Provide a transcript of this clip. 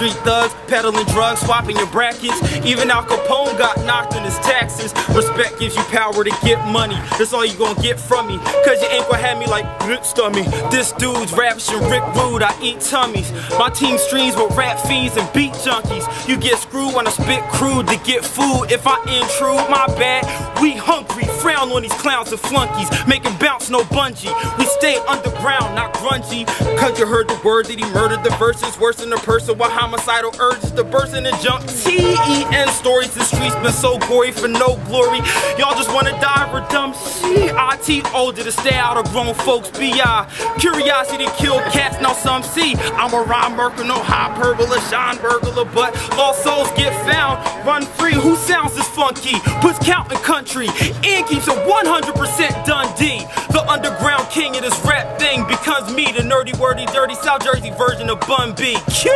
Street thugs, peddling drugs, swapping your brackets. Even Al Capone got knocked on his taxes. Respect gives you power to get money. That's all you gonna get from me, cause you ain't gonna have me like rips dummy. This dude's ravishing Rick Rude, I eat tummies. My team streams with rap fiends and beat junkies. You get screwed when I spit crude to get food. If I intrude, my bad, we hungry. Frown on these clowns and flunkies, making bounce no bungee. We stay underground, not grungy. Cause you heard the word that he murdered the verses. Worse than a person with homicidal urges to burst in and jump. TEN stories, the streets been so gory for no glory. Y'all just wanna die for dumb shit. ITO to stay out of grown folks' BI. Curiosity killed cats, now some see. I'm a rhyme murker, no hyperbole, shine burglar, but lost souls get found, run free. Who sounds this funky? Puts count in country, and keeps a 100% Dundee. The underground king of this rap thing becomes me, the nerdy, wordy, dirty South Jersey version of Bun B. Q.